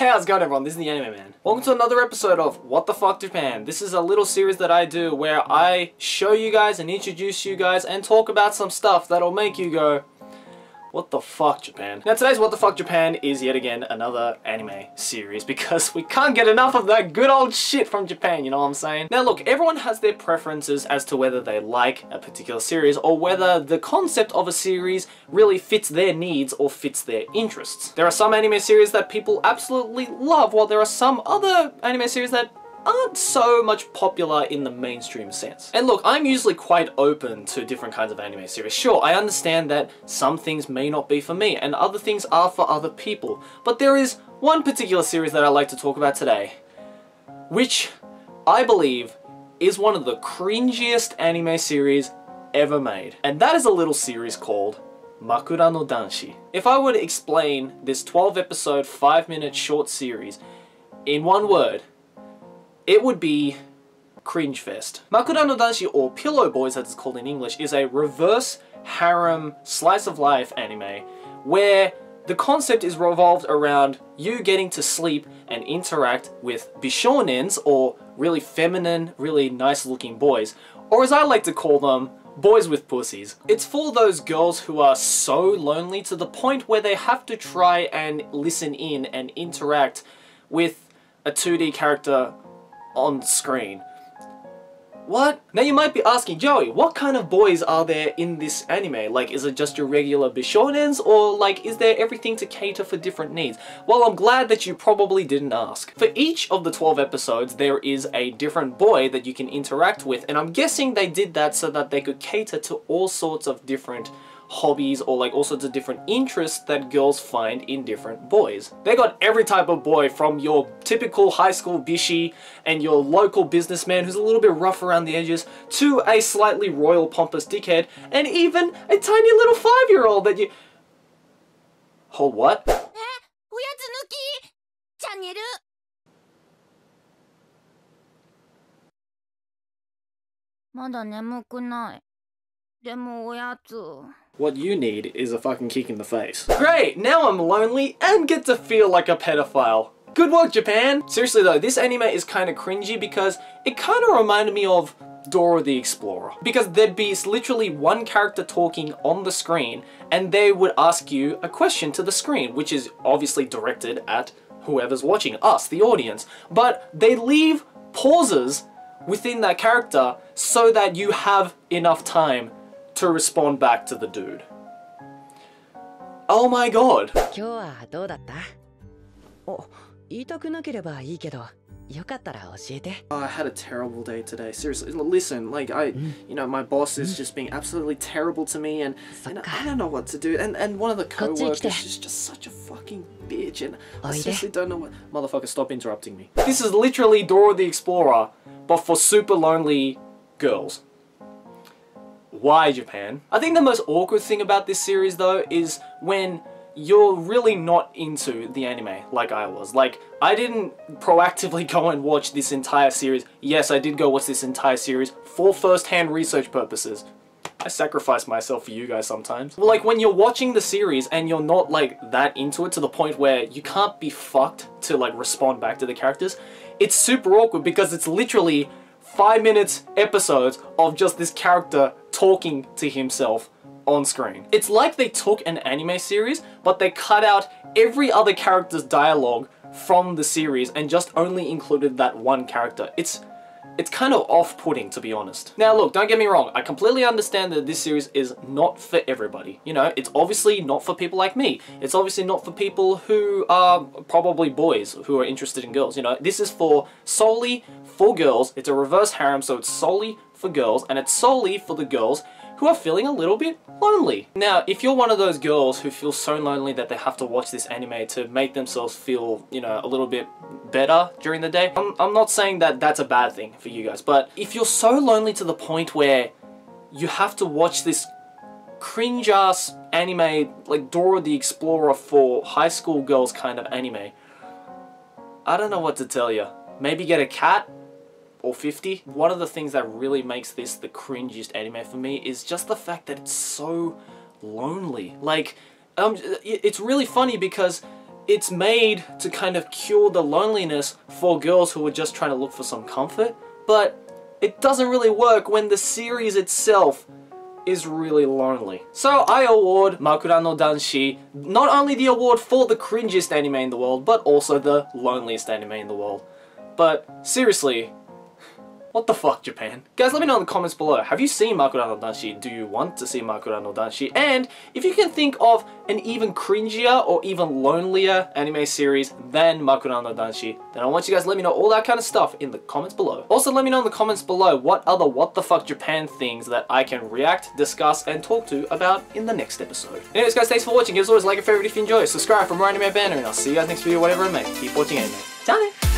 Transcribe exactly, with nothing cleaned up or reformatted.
Hey, how's it going, everyone? This is The Anime Man. Welcome to another episode of What the Fuck Japan. This is a little series that I do where I show you guys and introduce you guys and talk about some stuff that'll make you go, what the fuck, Japan? Now, today's What the Fuck Japan is yet again another anime series because we can't get enough of that good old shit from Japan, you know what I'm saying? Now, look, everyone has their preferences as to whether they like a particular series or whether the concept of a series really fits their needs or fits their interests. There are some anime series that people absolutely love, while there are some other anime series that aren't so much popular in the mainstream sense. And look, I'm usually quite open to different kinds of anime series. Sure, I understand that some things may not be for me and other things are for other people, but there is one particular series that I'd like to talk about today, which I believe is one of the cringiest anime series ever made. And that is a little series called Makura no Danshi. If I were to explain this twelve episode, five minute short series in one word, it would be cringe fest. Makura no Danshi, or Pillow Boys as it's called in English, is a reverse harem slice of life anime where the concept is revolved around you getting to sleep and interact with Bishonens, or really feminine, really nice looking boys, or as I like to call them, boys with pussies. It's for those girls who are so lonely to the point where they have to try and listen in and interact with a two D character on screen. What? Now you might be asking, Joey, what kind of boys are there in this anime? Like, is it just your regular Bishonens, or like, is there everything to cater for different needs? Well, I'm glad that you probably didn't ask. For each of the twelve episodes, there is a different boy that you can interact with, and I'm guessing they did that so that they could cater to all sorts of different hobbies, or like all sorts of different interests that girls find in different boys. They got every type of boy, from your typical high school bishi and your local businessman who's a little bit rough around the edges, to a slightly royal pompous dickhead, and even a tiny little five-year-old that you... Oh, what? What you need is a fucking kick in the face. Great, now I'm lonely and get to feel like a pedophile. Good work, Japan! Seriously though, this anime is kind of cringy because it kind of reminded me of Dora the Explorer. Because there'd be literally one character talking on the screen and they would ask you a question to the screen, which is obviously directed at whoever's watching, us, the audience. But they leave pauses within that character so that you have enough time to respond back to the dude. Oh my god! Oh, I had a terrible day today. Seriously, listen, like I, you know, my boss is just being absolutely terrible to me, and, and I don't know what to do. And and one of the co-workers is just such a fucking bitch, and I seriously don't know what. Motherfucker, stop interrupting me. This is literally Dora the Explorer, but for super lonely girls. Why, Japan? I think the most awkward thing about this series though is when you're really not into the anime like I was. Like, I didn't proactively go and watch this entire series. Yes, I did go watch this entire series for first-hand research purposes. I sacrifice myself for you guys sometimes. Like, when you're watching the series and you're not like that into it to the point where you can't be fucked to like respond back to the characters, it's super awkward because it's literally five minutes episodes of just this character talking to himself on screen. It's like they took an anime series, but they cut out every other character's dialogue from the series and just only included that one character. It's it's kind of off-putting, to be honest. Now look, don't get me wrong, I completely understand that this series is not for everybody. You know, it's obviously not for people like me. It's obviously not for people who are probably boys who are interested in girls. You know, this is for solely for girls. It's a reverse harem, so it's solely for girls, and it's solely for the girls who are feeling a little bit lonely. Now, if you're one of those girls who feel so lonely that they have to watch this anime to make themselves feel, you know, a little bit better during the day, I'm, I'm not saying that that's a bad thing for you guys, but if you're so lonely to the point where you have to watch this cringe-ass anime, like Dora the Explorer for high school girls kind of anime, I don't know what to tell you. Maybe get a cat? Or fifty. One of the things that really makes this the cringiest anime for me is just the fact that it's so lonely. Like, um, it's really funny because It's made to kind of cure the loneliness for girls who are just trying to look for some comfort, but it doesn't really work when the series itself is really lonely. So I award Makura no Danshi not only the award for the cringiest anime in the world, but also the loneliest anime in the world. But seriously, what the fuck, Japan? Guys, let me know in the comments below. Have you seen Makura no Danshi? Do you want to see Makura no Danshi? And if you can think of an even cringier or even lonelier anime series than Makura no Danshi, then I want you guys to let me know all that kind of stuff in the comments below. Also, let me know in the comments below what other what the fuck Japan things that I can react, discuss, and talk to about in the next episode. Anyways, guys, thanks for watching. Give us always a like and favorite if you enjoy. Subscribe for more anime banner, and I'll see you guys next video, whatever I make. Keep watching anime. Ciao!